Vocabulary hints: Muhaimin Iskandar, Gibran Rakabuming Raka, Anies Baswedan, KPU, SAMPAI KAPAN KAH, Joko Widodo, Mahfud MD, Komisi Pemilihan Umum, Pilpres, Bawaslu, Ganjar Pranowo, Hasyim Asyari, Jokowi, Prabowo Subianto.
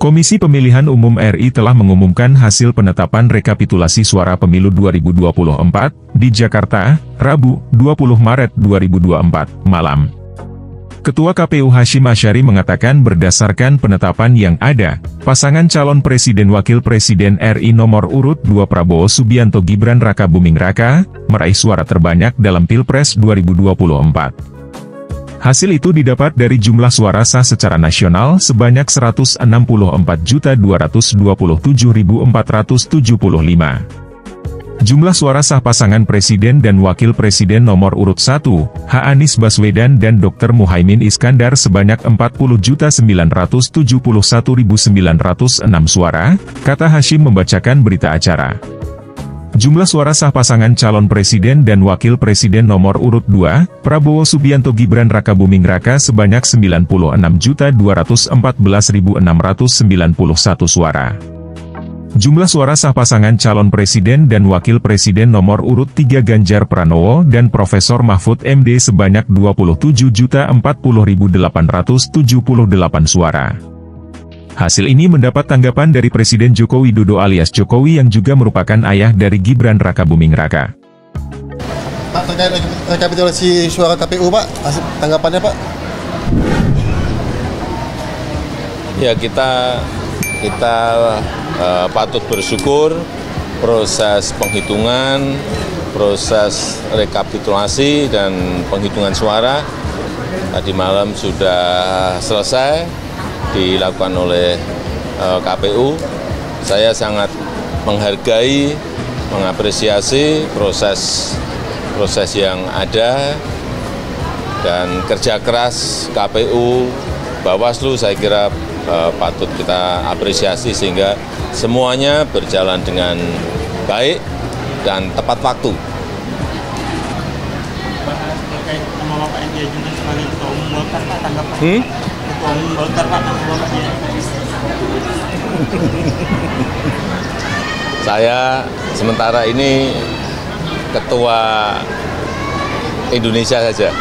Komisi Pemilihan Umum RI telah mengumumkan hasil penetapan rekapitulasi suara pemilu 2024 di Jakarta, Rabu, 20 Maret 2024, malam. Ketua KPU Hasyim Asyari mengatakan berdasarkan penetapan yang ada, pasangan calon presiden-wakil presiden RI nomor urut 2 Prabowo Subianto Gibran Rakabuming Raka, meraih suara terbanyak dalam Pilpres 2024. Hasil itu didapat dari jumlah suara sah secara nasional sebanyak 164.227.475. Jumlah suara sah pasangan presiden dan wakil presiden nomor urut 1, Anies Baswedan dan Dr. Muhaimin Iskandar sebanyak 40.971.906 suara, kata Hasyim membacakan berita acara. Jumlah suara sah pasangan calon presiden dan wakil presiden nomor urut 2, Prabowo Subianto Gibran Rakabuming Raka sebanyak 96.214.691 suara. Jumlah suara sah pasangan calon presiden dan wakil presiden nomor urut 3 Ganjar Pranowo dan Profesor Mahfud MD sebanyak 27.040.878 suara. Hasil ini mendapat tanggapan dari Presiden Joko Widodo alias Jokowi yang juga merupakan ayah dari Gibran Rakabuming Raka. Pak, terkait rekapitulasi suara KPU, Pak, tanggapannya, Pak? Ya, kita patut bersyukur proses penghitungan, proses rekapitulasi dan penghitungan suara tadi malam sudah selesai dilakukan oleh KPU. Saya sangat menghargai, mengapresiasi proses yang ada dan kerja keras KPU, Bawaslu saya kira patut kita apresiasi sehingga semuanya berjalan dengan baik dan tepat waktu. Saya sementara ini ketua Indonesia saja.